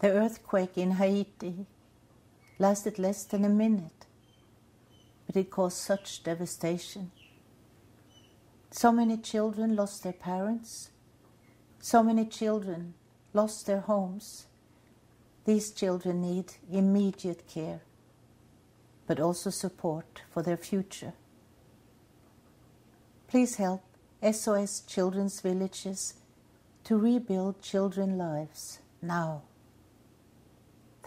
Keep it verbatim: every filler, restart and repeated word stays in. The earthquake in Haiti lasted less than a minute, but it caused such devastation. So many children lost their parents. So many children lost their homes. These children need immediate care, but also support for their future. Please help S O S Children's Villages to rebuild children's lives now.